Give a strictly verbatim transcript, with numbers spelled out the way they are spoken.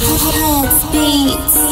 Heads, beats.